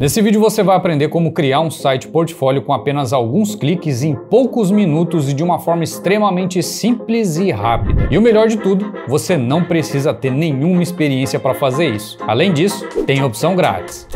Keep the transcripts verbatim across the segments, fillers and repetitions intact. Nesse vídeo você vai aprender como criar um site portfólio com apenas alguns cliques em poucos minutos e de uma forma extremamente simples e rápida. E o melhor de tudo, você não precisa ter nenhuma experiência para fazer isso. Além disso, tem opção grátis.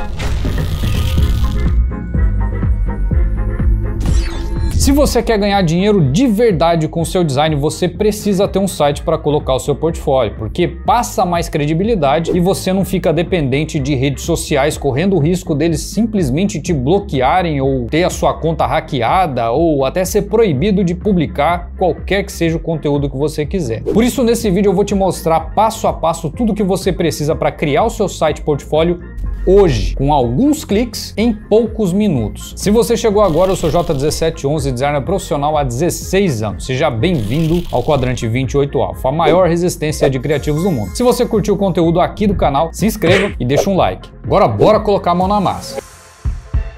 Se você quer ganhar dinheiro de verdade com o seu design, você precisa ter um site para colocar o seu portfólio, porque passa mais credibilidade e você não fica dependente de redes sociais, correndo o risco deles simplesmente te bloquearem ou ter a sua conta hackeada ou até ser proibido de publicar qualquer que seja o conteúdo que você quiser. Por isso, nesse vídeo eu vou te mostrar passo a passo tudo que você precisa para criar o seu site portfólio hoje, com alguns cliques em poucos minutos. Se você chegou agora, eu sou J dezessete onze, designer profissional há dezesseis anos. Seja bem-vindo ao Quadrante vinte e oito Alfa, a maior resistência de criativos do mundo. Se você curtiu o conteúdo aqui do canal, se inscreva e deixa um like. Agora bora colocar a mão na massa.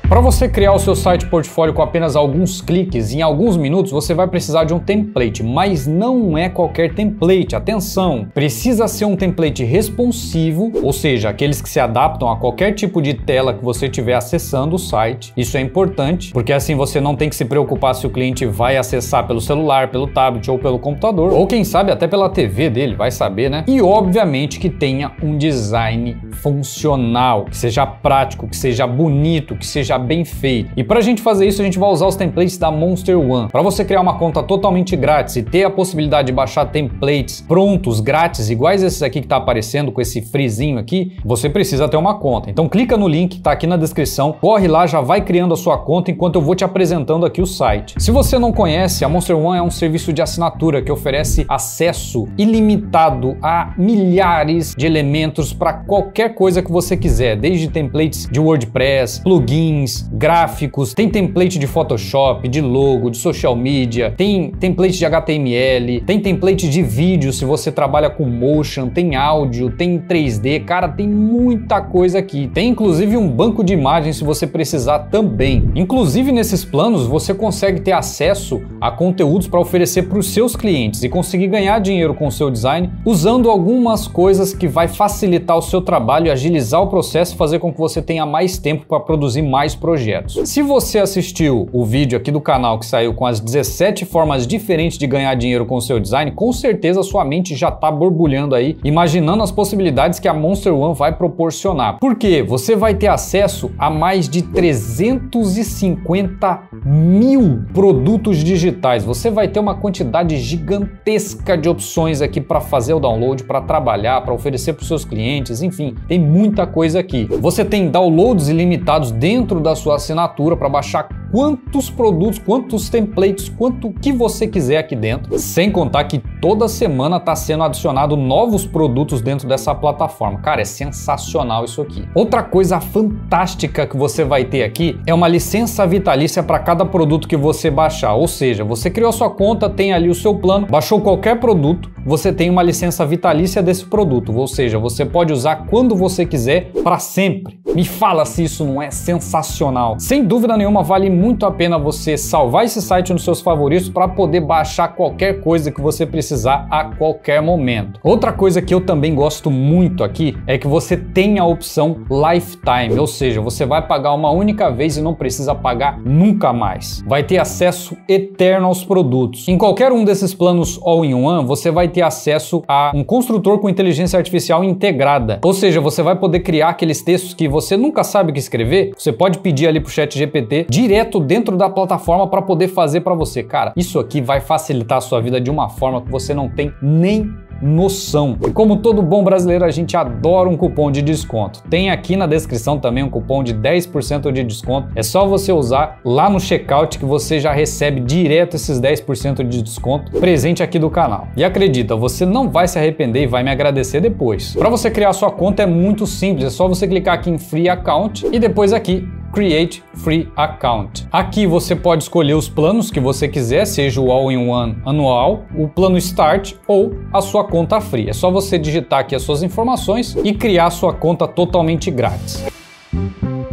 Para você criar o seu site portfólio com apenas alguns cliques em alguns minutos, você vai precisar de um template, mas não é qualquer template, atenção! Precisa ser um template responsivo, ou seja, aqueles que se adaptam a qualquer tipo de tela que você estiver acessando o site. Isso é importante, porque assim você não tem que se preocupar se o cliente vai acessar pelo celular, pelo tablet ou pelo computador, ou quem sabe até pela T V dele, vai saber, né? E obviamente que tenha um design funcional, que seja prático, que seja bonito, que seja bem feito. E para a gente fazer isso, a gente vai usar os templates da MonsterONE. Para você criar uma conta totalmente grátis e ter a possibilidade de baixar templates prontos, grátis, iguais esses aqui que está aparecendo com esse frizinho aqui, você precisa ter uma conta. Então clica no link que está aqui na descrição, corre lá, já vai criando a sua conta enquanto eu vou te apresentando aqui o site. Se você não conhece, a MonsterONE é um serviço de assinatura que oferece acesso ilimitado a milhares de elementos para qualquer coisa que você quiser, desde templates de WordPress, plugins, gráficos, tem template de Photoshop, de logo, de social media, tem template de H T M L, tem template de vídeo se você trabalha com motion, tem áudio, tem três D, cara, tem muita coisa aqui. Tem inclusive um banco de imagens se você precisar também. Inclusive nesses planos você consegue ter acesso a conteúdos para oferecer para os seus clientes e conseguir ganhar dinheiro com o seu design usando algumas coisas que vai facilitar o seu trabalho, agilizar o processo e fazer com que você tenha mais tempo para produzir mais projetos. Se você assistiu o vídeo aqui do canal que saiu com as dezessete formas diferentes de ganhar dinheiro com o seu design, com certeza sua mente já está borbulhando aí, imaginando as possibilidades que a MonsterONE vai proporcionar. Por quê? Você vai ter acesso a mais de trezentos e cinquenta mil produtos digitais. Você vai ter uma quantidade gigantesca de opções aqui para fazer o download, para trabalhar, para oferecer para os seus clientes, enfim, tem muita coisa aqui. Você tem downloads ilimitados dentro da sua assinatura para baixar quantos produtos, quantos templates, quanto que você quiser aqui dentro, sem contar que toda semana está sendo adicionado novos produtos dentro dessa plataforma. Cara, é sensacional isso aqui. Outra coisa fantástica que você vai ter aqui é uma licença vitalícia para cada produto que você baixar, ou seja, você criou a sua conta, tem ali o seu plano, baixou qualquer produto, você tem uma licença vitalícia desse produto, ou seja, você pode usar quando você quiser, para sempre. Me fala se isso não é sensacional. Sem dúvida nenhuma, vale muito a pena você salvar esse site nos seus favoritos para poder baixar qualquer coisa que você precisar a qualquer momento. Outra coisa que eu também gosto muito aqui é que você tem a opção Lifetime, ou seja, você vai pagar uma única vez e não precisa pagar nunca mais. Vai ter acesso eterno aos produtos. Em qualquer um desses planos All-in-One, você vai ter acesso a um construtor com inteligência artificial integrada, ou seja, você vai poder criar aqueles textos que você nunca sabe o que escrever, você pode pedir ali pro Chat G P T direto dentro da plataforma para poder fazer para você. Cara, isso aqui vai facilitar a sua vida de uma forma que você não tem nem noção. E como todo bom brasileiro, a gente adora um cupom de desconto. Tem aqui na descrição também um cupom de dez por cento de desconto. É só você usar lá no checkout que você já recebe direto esses dez por cento de desconto presente aqui do canal. E acredita, você não vai se arrepender e vai me agradecer depois. Para você criar sua conta é muito simples, é só você clicar aqui em Free Account e depois aqui Create Free Account. Aqui você pode escolher os planos que você quiser, seja o All-in-One anual, o plano Start ou a sua conta free. É só você digitar aqui as suas informações e criar sua conta totalmente grátis.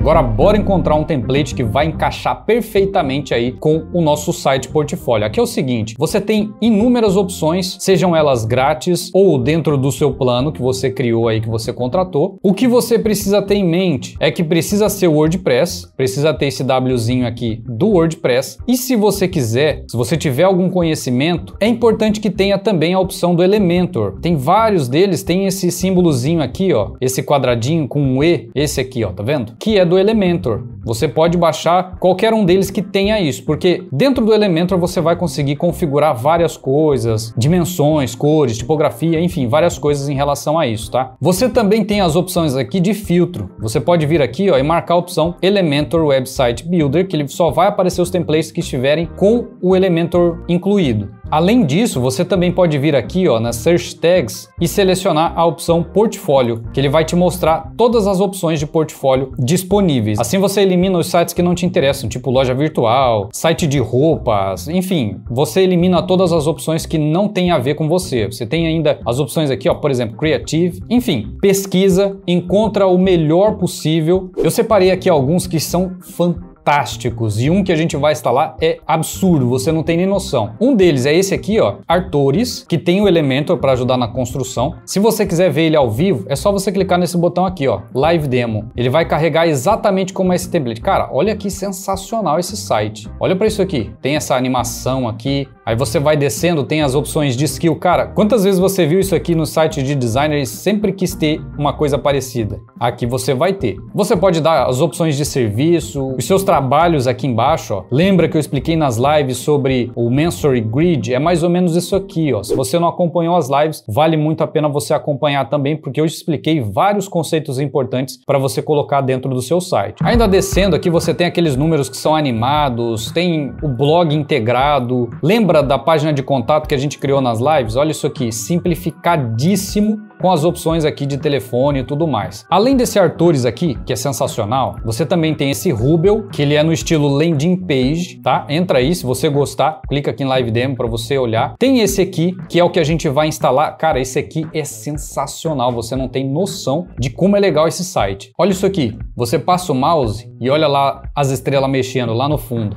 Agora bora encontrar um template que vai encaixar perfeitamente aí com o nosso site portfólio. Aqui é o seguinte, você tem inúmeras opções, sejam elas grátis ou dentro do seu plano que você criou aí, que você contratou. O que você precisa ter em mente é que precisa ser o WordPress, precisa ter esse Wzinho aqui do WordPress. E se você quiser, se você tiver algum conhecimento, é importante que tenha também a opção do Elementor. Tem vários deles, tem esse símbolozinho aqui, ó, esse quadradinho com um E, esse aqui, ó, tá vendo? Que é do Elementor. Você pode baixar qualquer um deles que tenha isso, porque dentro do Elementor você vai conseguir configurar várias coisas, dimensões, cores, tipografia, enfim, várias coisas em relação a isso, tá? Você também tem as opções aqui de filtro. Você pode vir aqui, ó, e marcar a opção Elementor Website Builder, que ele só vai aparecer os templates que estiverem com o Elementor incluído. Além disso, você também pode vir aqui, ó, nas Search Tags e selecionar a opção Portfólio, que ele vai te mostrar todas as opções de portfólio disponíveis. Assim você elimina os sites que não te interessam, tipo loja virtual, site de roupas, enfim, você elimina todas as opções que não tem a ver com você. Você tem ainda as opções aqui, ó, por exemplo, Creative, enfim, pesquisa, encontra o melhor possível. Eu separei aqui alguns que são fantásticos. Fantásticos, e um que a gente vai instalar é absurdo, você não tem nem noção. Um deles é esse aqui, ó, Artores, que tem o Elementor para ajudar na construção. Se você quiser ver ele ao vivo, é só você clicar nesse botão aqui, ó, Live Demo. Ele vai carregar exatamente como é esse template. Cara, olha que sensacional esse site. Olha para isso aqui, tem essa animação aqui. Aí você vai descendo, tem as opções de skill. Cara, quantas vezes você viu isso aqui no site de designer e sempre quis ter uma coisa parecida? Aqui você vai ter. Você pode dar as opções de serviço, os seus trabalhos aqui embaixo, ó. Lembra que eu expliquei nas lives sobre o Masonry Grid? É mais ou menos isso aqui, ó. Se você não acompanhou as lives, vale muito a pena você acompanhar também, porque eu expliquei vários conceitos importantes para você colocar dentro do seu site. Ainda descendo aqui, você tem aqueles números que são animados, tem o blog integrado. Lembra da página de contato que a gente criou nas lives? Olha isso aqui, simplificadíssimo, com as opções aqui de telefone e tudo mais. Além desse Artores aqui, que é sensacional, você também tem esse Rubel, que ele é no estilo landing page, tá? Entra aí, se você gostar, clica aqui em Live Demo para você olhar. Tem esse aqui, que é o que a gente vai instalar. Cara, esse aqui é sensacional, você não tem noção de como é legal esse site. Olha isso aqui, você passa o mouse e olha lá as estrelas mexendo lá no fundo.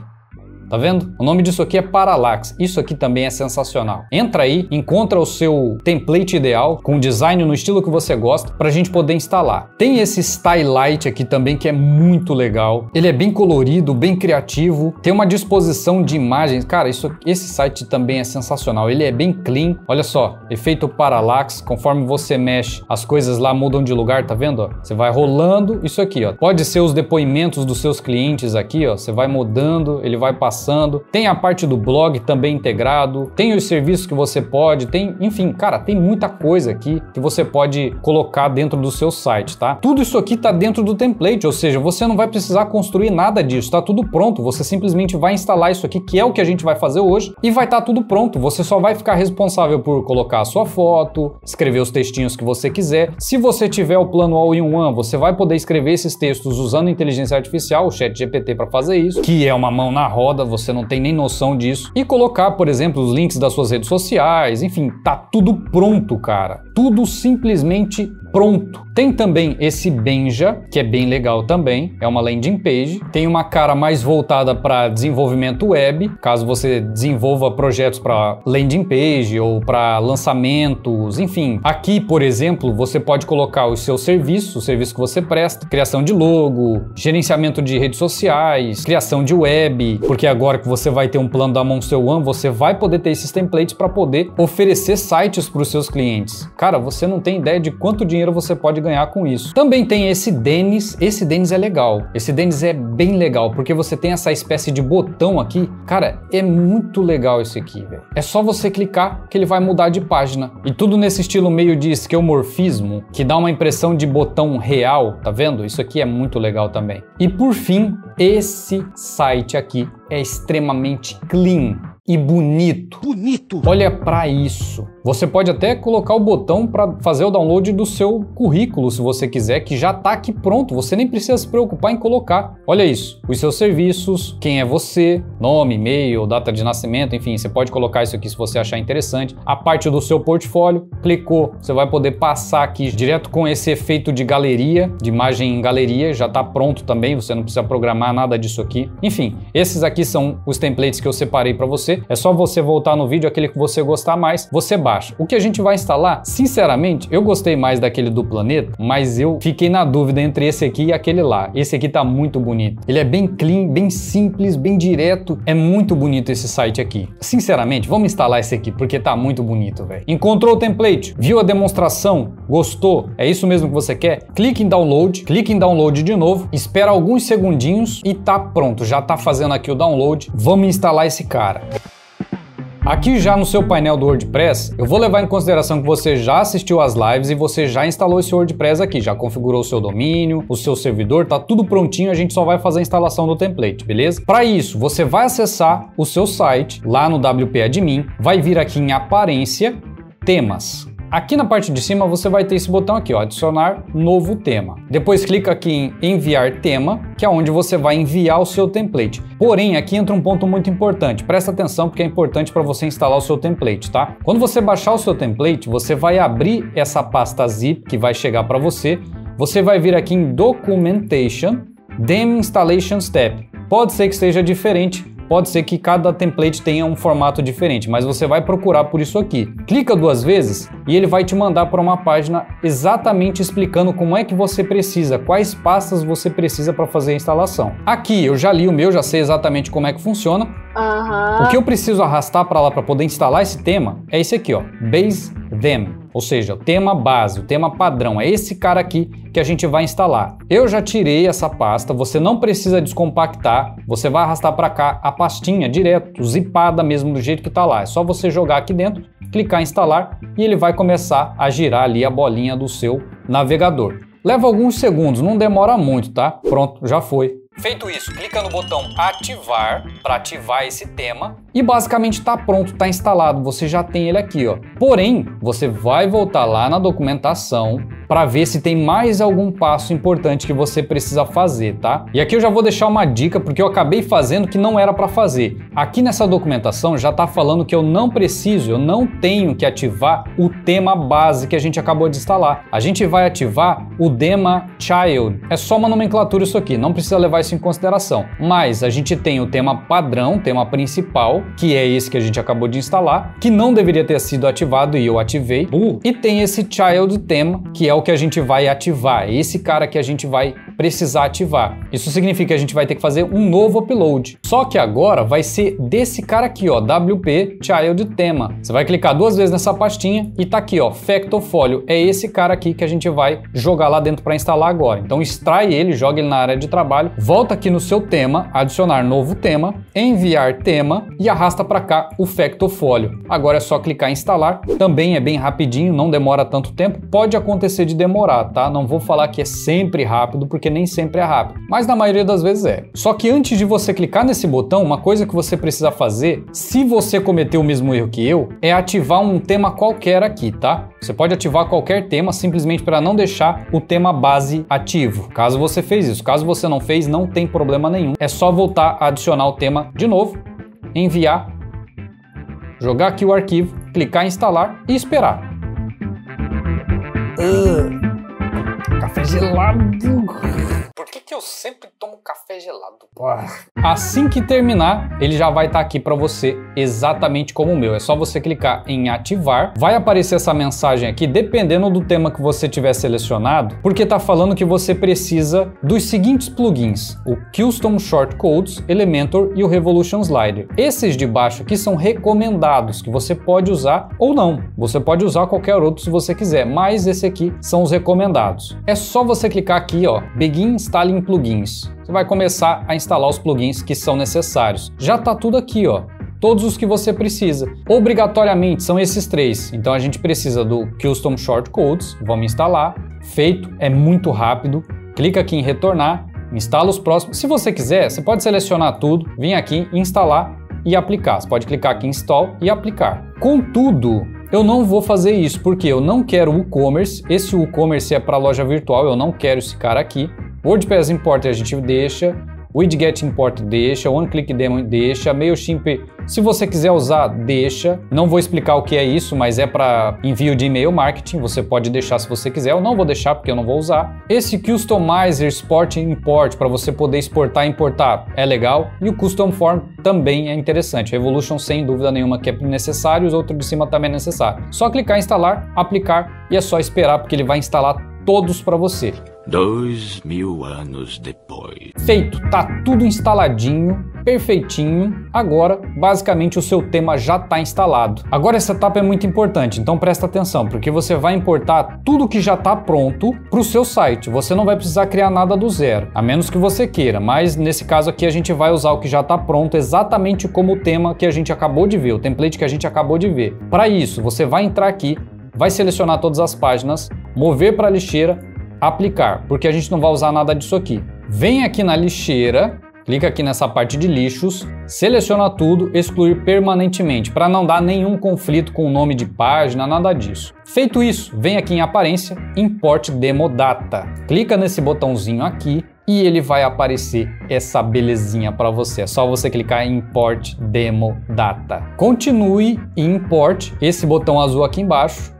Tá vendo? O nome disso aqui é Parallax. Isso aqui também é sensacional. Entra aí, encontra o seu template ideal, com design no estilo que você gosta, pra gente poder instalar. Tem esse Stylight aqui também, que é muito legal. Ele é bem colorido, bem criativo, tem uma disposição de imagens. Cara, isso, esse site também é sensacional. Ele é bem clean. Olha só, efeito Parallax. Conforme você mexe, as coisas lá mudam de lugar, tá vendo? Ó? Você vai rolando. Isso aqui, ó. Pode ser os depoimentos dos seus clientes aqui, ó. Você vai mudando, ele vai passando. Passando. Tem a parte do blog também integrado, tem os serviços que você pode, tem, enfim, cara, tem muita coisa aqui que você pode colocar dentro do seu site, tá? Tudo isso aqui tá dentro do template, ou seja, você não vai precisar construir nada disso, tá tudo pronto, você simplesmente vai instalar isso aqui, que é o que a gente vai fazer hoje, e vai estar tudo pronto, você só vai ficar responsável por colocar a sua foto, escrever os textinhos que você quiser. Se você tiver o plano all-in-one, você vai poder escrever esses textos usando inteligência artificial, o ChatGPT, para fazer isso, que é uma mão na roda, você não tem nem noção disso, e colocar, por exemplo, os links das suas redes sociais, enfim, tá tudo pronto, cara. Tudo simplesmente pronto. Tem também esse Benja, que é bem legal também, é uma landing page, tem uma cara mais voltada para desenvolvimento web, caso você desenvolva projetos para landing page ou para lançamentos, enfim. Aqui, por exemplo, você pode colocar os seus serviços, o serviço que você presta, criação de logo, gerenciamento de redes sociais, criação de web, porque a agora que você vai ter um plano da MonsterONE, você vai poder ter esses templates para poder oferecer sites para os seus clientes. Cara, você não tem ideia de quanto dinheiro você pode ganhar com isso. Também tem esse Denis. Esse Denis é legal. Esse Denis é bem legal, porque você tem essa espécie de botão aqui. Cara, é muito legal esse aqui, velho. É só você clicar que ele vai mudar de página. E tudo nesse estilo meio de esquemorfismo, que dá uma impressão de botão real, tá vendo? Isso aqui é muito legal também. E por fim, esse site aqui é extremamente clean e bonito. Bonito! Olha pra isso. Você pode até colocar o botão para fazer o download do seu currículo, se você quiser, que já está aqui pronto, você nem precisa se preocupar em colocar. Olha isso, os seus serviços, quem é você, nome, e-mail, data de nascimento, enfim, você pode colocar isso aqui se você achar interessante. A parte do seu portfólio, clicou, você vai poder passar aqui direto com esse efeito de galeria, de imagem em galeria, já está pronto também, você não precisa programar nada disso aqui. Enfim, esses aqui são os templates que eu separei para você, é só você voltar no vídeo, aquele que você gostar mais, você baixa. O que a gente vai instalar, sinceramente, eu gostei mais daquele do planeta, mas eu fiquei na dúvida entre esse aqui e aquele lá. Esse aqui tá muito bonito. Ele é bem clean, bem simples, bem direto. É muito bonito esse site aqui. Sinceramente, vamos instalar esse aqui, porque tá muito bonito, velho. Encontrou o template? Viu a demonstração? Gostou? É isso mesmo que você quer? Clique em download, clique em download de novo, espera alguns segundinhos e tá pronto. Já tá fazendo aqui o download. Vamos instalar esse cara. Aqui já no seu painel do WordPress, eu vou levar em consideração que você já assistiu às lives e você já instalou esse WordPress aqui, já configurou o seu domínio, o seu servidor, tá tudo prontinho, a gente só vai fazer a instalação do template, beleza? Para isso, você vai acessar o seu site lá no W P Admin, vai vir aqui em aparência, temas. Aqui na parte de cima você vai ter esse botão aqui, ó, adicionar novo tema. Depois clica aqui em enviar tema, que é onde você vai enviar o seu template. Porém, aqui entra um ponto muito importante. Presta atenção porque é importante para você instalar o seu template, tá? Quando você baixar o seu template, você vai abrir essa pasta zip que vai chegar para você. Você vai vir aqui em Documentation, Demo Installation Step. Pode ser que esteja diferente. Pode ser que cada template tenha um formato diferente, mas você vai procurar por isso aqui. Clica duas vezes e ele vai te mandar para uma página exatamente explicando como é que você precisa, quais pastas você precisa para fazer a instalação. Aqui eu já li o meu, já sei exatamente como é que funciona. Uhum. O que eu preciso arrastar para lá para poder instalar esse tema é esse aqui, ó, Base Theme. Ou seja, o tema base, o tema padrão, é esse cara aqui que a gente vai instalar. Eu já tirei essa pasta, você não precisa descompactar, você vai arrastar para cá a pastinha direto, zipada mesmo do jeito que tá lá. É só você jogar aqui dentro, clicar em instalar e ele vai começar a girar ali a bolinha do seu navegador. Leva alguns segundos, não demora muito, tá? Pronto, já foi. Feito isso, clica no botão ativar para ativar esse tema e basicamente está pronto, está instalado, você já tem ele aqui, ó. Porém, você vai voltar lá na documentação para ver se tem mais algum passo importante que você precisa fazer, tá? E aqui eu já vou deixar uma dica porque eu acabei fazendo que não era para fazer. Aqui nessa documentação já está falando que eu não preciso, eu não tenho que ativar o tema base que a gente acabou de instalar. A gente vai ativar o tema child. É só uma nomenclatura isso aqui, não precisa levar isso em consideração. Mas a gente tem o tema padrão, tema principal, que é esse que a gente acabou de instalar, que não deveria ter sido ativado e eu ativei. Uh. E tem esse child tema, que é o que a gente vai ativar, esse cara que a gente vai precisar ativar. Isso significa que a gente vai ter que fazer um novo upload. Só que agora vai ser desse cara aqui, ó, W P Child Tema. Você vai clicar duas vezes nessa pastinha e tá aqui, ó, Factofolio. É esse cara aqui que a gente vai jogar lá dentro para instalar agora. Então extrai ele, joga ele na área de trabalho, volta aqui no seu tema, adicionar novo tema, enviar tema e arrasta para cá o Factofolio. Agora é só clicar em instalar. Também é bem rapidinho, não demora tanto tempo. Pode acontecer de demorar, tá? Não vou falar que é sempre rápido, porque nem sempre é rápido, mas na maioria das vezes é. Só que antes de você clicar nesse botão, uma coisa que você precisa fazer, se você cometeu o mesmo erro que eu, é ativar um tema qualquer aqui, tá? Você pode ativar qualquer tema, simplesmente para não deixar o tema base ativo. Caso você fez isso, caso você não fez, não tem problema nenhum. É só voltar a adicionar o tema de novo, enviar, jogar aqui o arquivo, clicar em instalar e esperar. Uh, café gelado. Por que que eu sempre tomo café gelado? Porra. Assim que terminar, ele já vai estar tá aqui para você exatamente como o meu. É só você clicar em ativar. Vai aparecer essa mensagem aqui, dependendo do tema que você tiver selecionado, porque tá falando que você precisa dos seguintes plugins: o Custom Shortcodes, Elementor e o Revolution Slider. Esses de baixo aqui são recomendados, que você pode usar ou não. Você pode usar qualquer outro se você quiser, mas esse aqui são os recomendados. É só você clicar aqui, ó, Begin Installing Plugins. Você vai começar a instalar os plugins que são necessários. Já tá tudo aqui, ó. Todos os que você precisa. Obrigatoriamente são esses três. Então a gente precisa do Custom Shortcodes. Vamos instalar. Feito. É muito rápido. Clica aqui em retornar. Instala os próximos. Se você quiser, você pode selecionar tudo. Vem aqui, instalar e aplicar. Você pode clicar aqui em install e aplicar. Contudo, Eu não vou fazer isso porque eu não quero o WooCommerce, esse WooCommerce é para loja virtual, eu não quero esse cara aqui. WordPress Importer a gente deixa, Widget Import deixa, One Click Demo deixa, MailChimp, se você quiser usar, deixa. Não vou explicar o que é isso, mas é para envio de e-mail marketing, você pode deixar se você quiser. Eu não vou deixar porque eu não vou usar. Esse Customizer Export Import para você poder exportar e importar é legal. E o Custom Form também é interessante. Revolution sem dúvida nenhuma que é necessário, os outros de cima também é necessário. Só clicar em instalar, aplicar e é só esperar porque ele vai instalar todos para você. Dois mil anos depois. Feito, tá tudo instaladinho, perfeitinho. Agora, basicamente, o seu tema já tá instalado. Agora, essa etapa é muito importante, então presta atenção, porque você vai importar tudo que já tá pronto para o seu site. Você não vai precisar criar nada do zero, a menos que você queira, mas nesse caso aqui a gente vai usar o que já tá pronto, exatamente como o tema que a gente acabou de ver, o template que a gente acabou de ver. Para isso, você vai entrar aqui, vai selecionar todas as páginas, mover para a lixeira, aplicar, porque a gente não vai usar nada disso aqui. Vem aqui na lixeira, clica aqui nessa parte de lixos, seleciona tudo, excluir permanentemente, para não dar nenhum conflito com o nome de página, nada disso. Feito isso, vem aqui em aparência, import demo data. Clica nesse botãozinho aqui e ele vai aparecer essa belezinha para você. É só você clicar em import demo data. Continue e import esse botão azul aqui embaixo.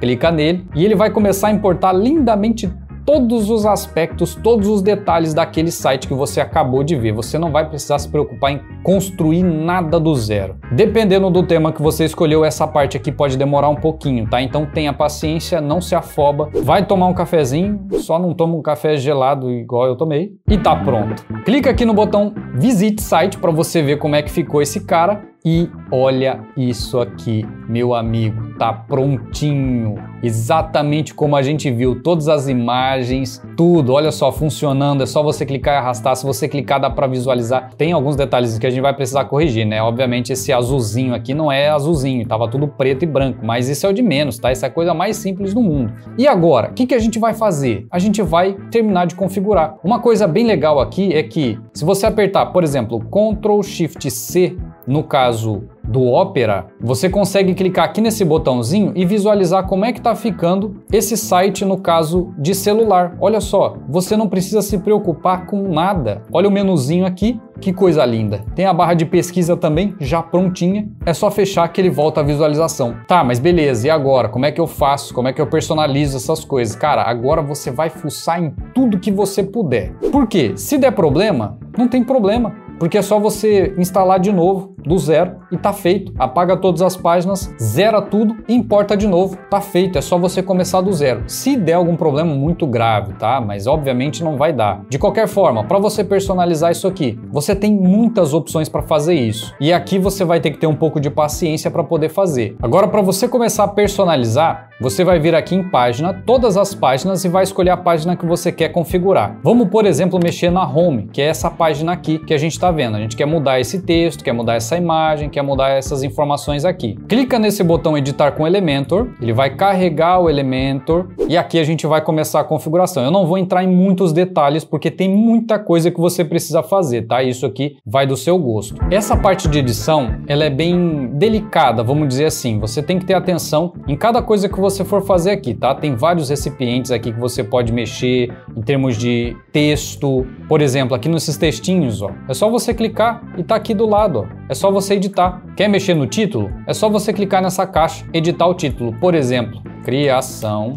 Clica nele e ele vai começar a importar lindamente todos os aspectos, todos os detalhes daquele site que você acabou de ver. Você não vai precisar se preocupar em construir nada do zero. Dependendo do tema que você escolheu, essa parte aqui pode demorar um pouquinho, tá? Então tenha paciência, não se afoba. Vai tomar um cafezinho, só não toma um café gelado igual eu tomei. E tá pronto. Clica aqui no botão Visit Site para você ver como é que ficou esse cara. E olha isso aqui, meu amigo, tá prontinho, exatamente como a gente viu, todas as imagens, tudo, olha só, funcionando, é só você clicar e arrastar, se você clicar dá para visualizar, tem alguns detalhes que a gente vai precisar corrigir, né, obviamente esse azulzinho aqui não é azulzinho, tava tudo preto e branco, mas isso é o de menos, tá, essa é a coisa mais simples do mundo. E agora, o que que a gente vai fazer? A gente vai terminar de configurar. Uma coisa bem legal aqui é que, se você apertar, por exemplo, control shift C, no caso do Opera, você consegue clicar aqui nesse botãozinho e visualizar como é que tá ficando esse site no caso de celular. Olha só, você não precisa se preocupar com nada. Olha o menuzinho aqui, que coisa linda. Tem a barra de pesquisa também, já prontinha. É só fechar que ele volta a visualização. Tá, mas beleza, e agora? Como é que eu faço? Como é que eu personalizo essas coisas? Cara, agora você vai fuçar em tudo que você puder. Por quê? Se der problema, não tem problema. Porque é só você instalar de novo, do zero, e tá feito. Apaga todas as páginas, zera tudo e importa de novo. Tá feito, é só você começar do zero. Se der algum problema muito grave, tá? Mas obviamente não vai dar. De qualquer forma, para você personalizar isso aqui, você tem muitas opções para fazer isso. E aqui você vai ter que ter um pouco de paciência para poder fazer. Agora, para você começar a personalizar, você vai vir aqui em página, todas as páginas, e vai escolher a página que você quer configurar. Vamos, por exemplo, mexer na home, que é essa página aqui que a gente tá vendo. A gente quer mudar esse texto, quer mudar essa imagem, quer mudar essas informações aqui. Clica nesse botão editar com Elementor, ele vai carregar o Elementor e aqui a gente vai começar a configuração. Eu não vou entrar em muitos detalhes porque tem muita coisa que você precisa fazer, tá? Isso aqui vai do seu gosto. Essa parte de edição, ela é bem delicada, vamos dizer assim. Você tem que ter atenção em cada coisa que você for fazer aqui, tá? Tem vários recipientes aqui que você pode mexer em termos de texto, por exemplo, aqui nesses textinhos, ó. É só você clicar e tá aqui do lado, ó. É só você editar. Quer mexer no título? É só você clicar nessa caixa, editar o título, por exemplo, criação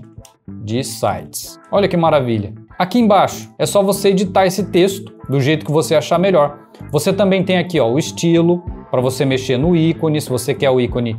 de sites. Olha que maravilha. Aqui embaixo é só você editar esse texto do jeito que você achar melhor. Você também tem aqui, ó, o estilo para você mexer no ícone, se você quer o ícone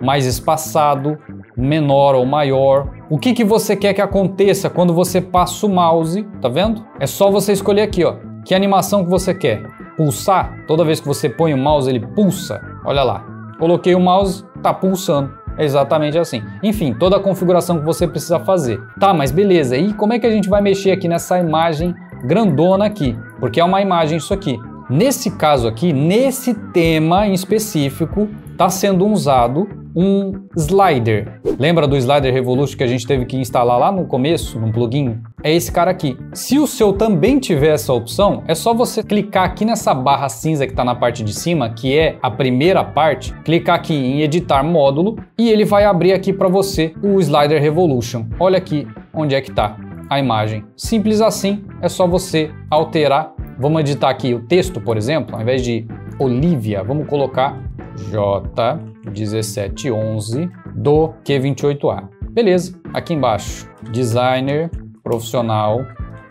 mais espaçado, menor ou maior. O que que você quer que aconteça quando você passa o mouse, tá vendo? É só você escolher aqui, ó, que animação que você quer. Pulsar, toda vez que você põe o mouse ele pulsa. Olha lá, coloquei o mouse, tá pulsando. É exatamente assim. Enfim, toda a configuração que você precisa fazer. Tá, mas beleza, e como é que a gente vai mexer aqui nessa imagem grandona aqui? Porque é uma imagem isso aqui. Nesse caso aqui, nesse tema em específico, tá sendo usado um slider. Lembra do Slider Revolution que a gente teve que instalar lá no começo, num plugin? É esse cara aqui. Se o seu também tiver essa opção, é só você clicar aqui nessa barra cinza que está na parte de cima, que é a primeira parte, clicar aqui em editar módulo e ele vai abrir aqui para você o Slider Revolution. Olha aqui onde é que está a imagem. Simples assim, é só você alterar. Vamos editar aqui o texto, por exemplo, ao invés de Olivia, vamos colocar J um sete um um do Q vinte e oito A. Beleza, aqui embaixo, designer profissional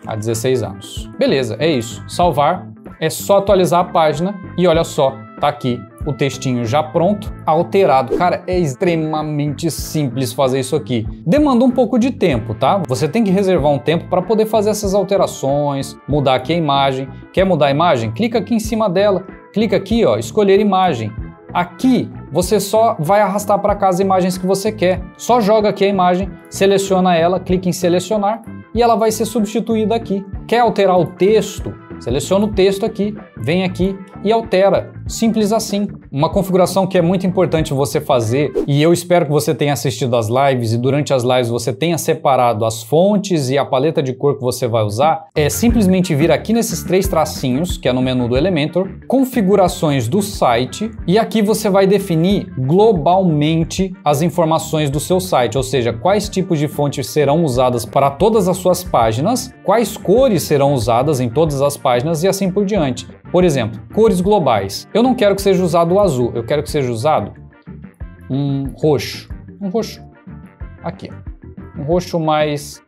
há dezesseis anos. Beleza, é isso. Salvar, é só atualizar a página e olha só, tá aqui o textinho já pronto, alterado. Cara, é extremamente simples fazer isso aqui. Demanda um pouco de tempo, tá? Você tem que reservar um tempo para poder fazer essas alterações, mudar aqui a imagem. Quer mudar a imagem? Clica aqui em cima dela, clica aqui, ó, escolher imagem. Aqui você só vai arrastar para cá as imagens que você quer. Só joga aqui a imagem, seleciona ela, clica em selecionar e ela vai ser substituída aqui. Quer alterar o texto? Seleciona o texto aqui, vem aqui e altera. Simples assim. Uma configuração que é muito importante você fazer, e eu espero que você tenha assistido as lives e durante as lives você tenha separado as fontes e a paleta de cor que você vai usar, é simplesmente vir aqui nesses três tracinhos, que é no menu do Elementor, configurações do site, e aqui você vai definir globalmente as informações do seu site, ou seja, quais tipos de fontes serão usadas para todas as suas páginas, quais cores serão usadas em todas as páginas, páginas e assim por diante. Por exemplo, cores globais. Eu não quero que seja usado o azul, eu quero que seja usado um roxo. Um roxo aqui. Um roxo mais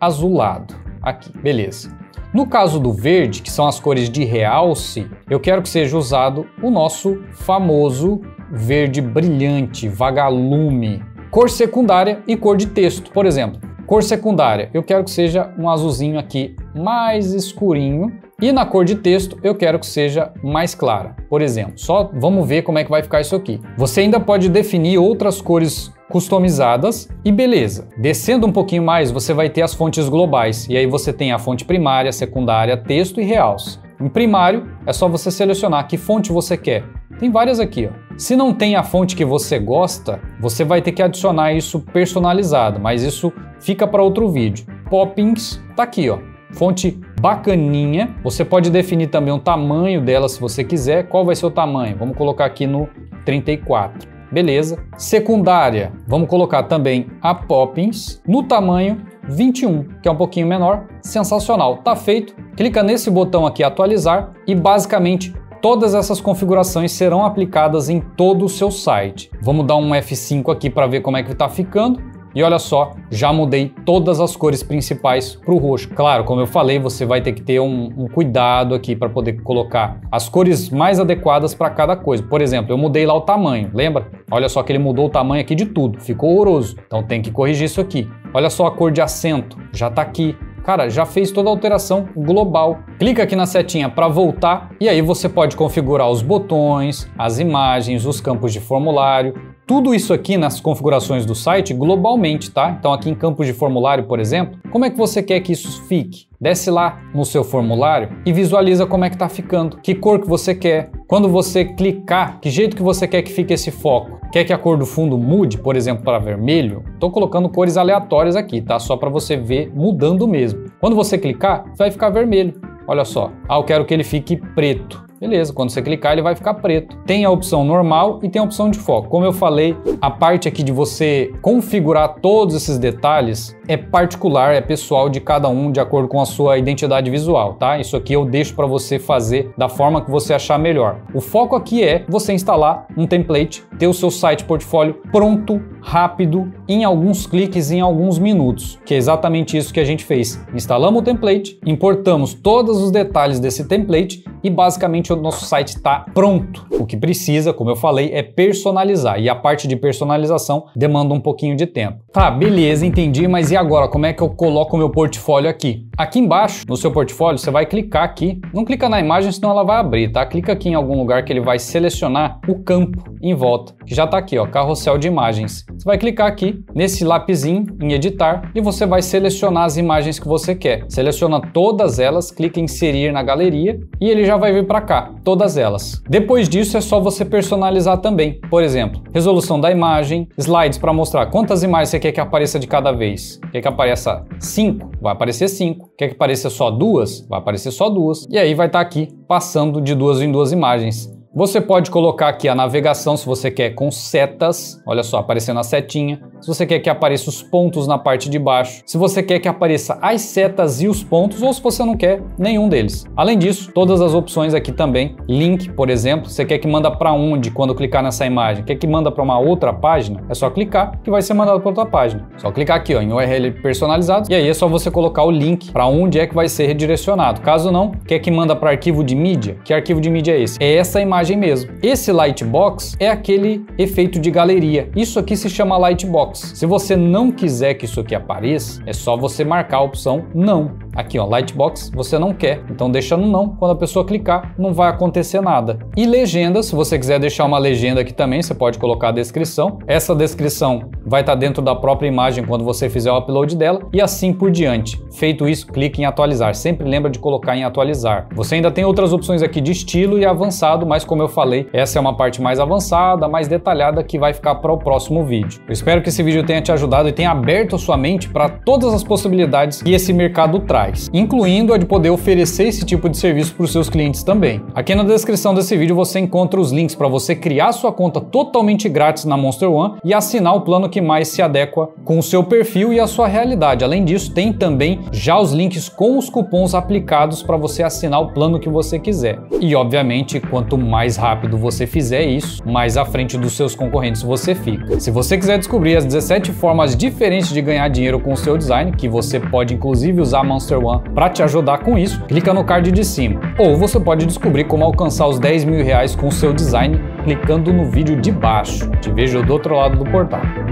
azulado aqui. Beleza. No caso do verde, que são as cores de realce, eu quero que seja usado o nosso famoso verde brilhante, vagalume. Cor secundária e cor de texto, por exemplo. Cor secundária, eu quero que seja um azulzinho aqui mais escurinho. E na cor de texto, eu quero que seja mais clara, por exemplo. Só vamos ver como é que vai ficar isso aqui. Você ainda pode definir outras cores customizadas e beleza. Descendo um pouquinho mais, você vai ter as fontes globais. E aí você tem a fonte primária, secundária, texto e realce. Em primário, é só você selecionar que fonte você quer. Tem várias aqui, ó. Se não tem a fonte que você gosta, você vai ter que adicionar isso personalizado, mas isso fica para outro vídeo. Poppins tá aqui, ó. Fonte bacaninha. Você pode definir também o tamanho dela se você quiser. Qual vai ser o tamanho? Vamos colocar aqui no trinta e quatro. Beleza. Secundária. Vamos colocar também a Poppins no tamanho vinte e um, que é um pouquinho menor. Sensacional. Tá feito. Clica nesse botão aqui atualizar e basicamente todas essas configurações serão aplicadas em todo o seu site. Vamos dar um F cinco aqui para ver como é que está ficando. E olha só, já mudei todas as cores principais para o roxo. Claro, como eu falei, você vai ter que ter um, um cuidado aqui para poder colocar as cores mais adequadas para cada coisa. Por exemplo, eu mudei lá o tamanho, lembra? Olha só que ele mudou o tamanho aqui de tudo, ficou horroroso. Então tem que corrigir isso aqui. Olha só a cor de acento, já está aqui. Cara, já fez toda a alteração global. Clica aqui na setinha para voltar e aí você pode configurar os botões, as imagens, os campos de formulário, tudo isso aqui nas configurações do site globalmente, tá? Então aqui em campos de formulário, por exemplo, como é que você quer que isso fique? Desce lá no seu formulário e visualiza como é que tá ficando, que cor que você quer. Quando você clicar, que jeito que você quer que fique esse foco? Quer que a cor do fundo mude, por exemplo, para vermelho? Tô colocando cores aleatórias aqui, tá? Só para você ver mudando mesmo. Quando você clicar, vai ficar vermelho. Olha só. Ah, eu quero que ele fique preto. Beleza, quando você clicar ele vai ficar preto. Tem a opção normal e tem a opção de foco. Como eu falei, a parte aqui de você configurar todos esses detalhes é particular, é pessoal de cada um, de acordo com a sua identidade visual, tá? Isso aqui eu deixo para você fazer da forma que você achar melhor. O foco aqui é você instalar um template, ter o seu site portfólio pronto, rápido, em alguns cliques, em alguns minutos, que é exatamente isso que a gente fez. Instalamos o template, importamos todos os detalhes desse template e basicamente o nosso site está pronto. O que precisa, como eu falei, é personalizar. E a parte de personalização demanda um pouquinho de tempo. Tá, beleza, entendi. Mas e agora? Como é que eu coloco o meu portfólio aqui? Aqui embaixo, no seu portfólio, você vai clicar aqui. Não clica na imagem, senão ela vai abrir, tá? Clica aqui em algum lugar que ele vai selecionar o campo em volta, que já tá aqui, ó, carrossel de imagens. você vai clicar aqui nesse lapisinho em editar e você vai selecionar as imagens que você quer. Seleciona todas elas, clica em inserir na galeria e ele já vai vir para cá, todas elas. Depois disso é só você personalizar também. Por exemplo, resolução da imagem, slides para mostrar quantas imagens você quer que apareça de cada vez. Quer que apareça cinco? Vai aparecer cinco. Quer que apareça só duas? Vai aparecer só duas. E aí vai estar aqui passando de duas em duas imagens. Você pode colocar aqui a navegação se você quer com setas, olha só, aparecendo a setinha. Se você quer que apareça os pontos na parte de baixo, se você quer que apareça as setas e os pontos, ou se você não quer nenhum deles. Além disso, todas as opções aqui também. Link, por exemplo, você quer que manda para onde quando clicar nessa imagem? Quer que manda para uma outra página? É só clicar que vai ser mandado para outra página. Só clicar aqui, ó, em U R L personalizado, e aí é só você colocar o link para onde é que vai ser redirecionado. Caso não, quer que manda para arquivo de mídia? Que arquivo de mídia é esse? É essa imagem mesmo. Esse Lightbox é aquele efeito de galeria. Isso aqui se chama Lightbox. Se você não quiser que isso aqui apareça, é só você marcar a opção não. Aqui ó, Lightbox, você não quer. Então deixa no não, quando a pessoa clicar, não vai acontecer nada. E legenda, se você quiser deixar uma legenda aqui também, você pode colocar a descrição. Essa descrição vai estar dentro da própria imagem quando você fizer o upload dela e assim por diante. Feito isso, clique em atualizar. Sempre lembra de colocar em atualizar. Você ainda tem outras opções aqui de estilo e avançado, mas como eu falei, essa é uma parte mais avançada, mais detalhada que vai ficar para o próximo vídeo. Eu espero que esse vídeo tenha te ajudado e tenha aberto a sua mente para todas as possibilidades que esse mercado traz, incluindo a de poder oferecer esse tipo de serviço para os seus clientes também. Aqui na descrição desse vídeo você encontra os links para você criar sua conta totalmente grátis na MonsterONE e assinar o plano que mais se adequa com o seu perfil e a sua realidade. Além disso, tem também já os links com os cupons aplicados para você assinar o plano que você quiser. E obviamente, quanto mais rápido você fizer isso, mais à frente dos seus concorrentes você fica. Se você quiser descobrir as dezessete formas diferentes de ganhar dinheiro com o seu design, que você pode inclusive usar a MonsterONE para te ajudar com isso, clica no card de cima. Ou você pode descobrir como alcançar os dez mil reais com o seu design, clicando no vídeo de baixo. Te vejo do outro lado do portal.